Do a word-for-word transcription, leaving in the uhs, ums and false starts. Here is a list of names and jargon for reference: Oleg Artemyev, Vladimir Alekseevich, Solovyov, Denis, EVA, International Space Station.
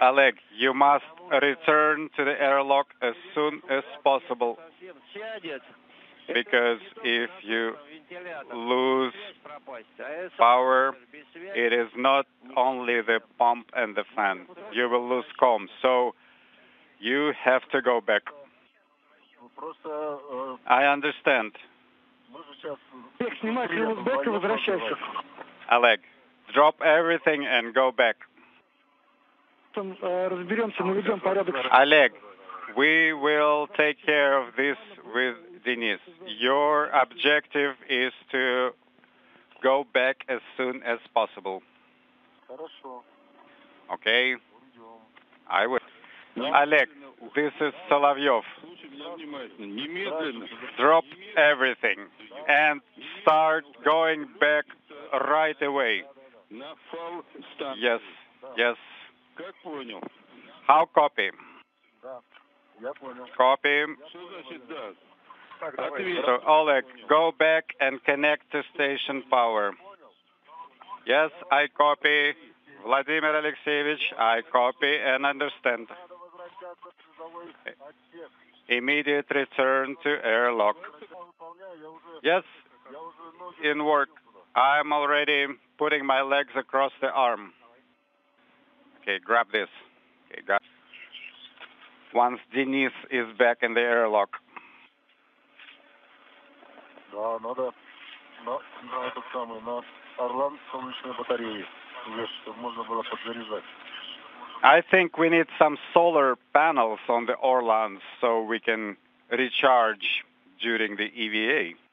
Oleg, you must return to the airlock as soon as possible, because if you lose power, it is not only the pump and the fan. You will lose comms, so you have to go back. I understand. Oleg, drop everything and go back. Oleg, we will take care of this with Denis. Your objective is to go back as soon as possible. Okay, I will. Oleg, this is Solovyov. Drop everything and start going back right away. Yes, yes. How copy? Copy. So, Oleg, go back and connect to station power. Yes, I copy. Vladimir Alekseevich, I copy and understand. Immediate return to airlock. Yes, in work. I'm already putting my legs across the arm. Okay, grab this. Okay, grab. Once Denis is back in the airlock. I think we need some solar panels on the Orlands so we can recharge during the E V A.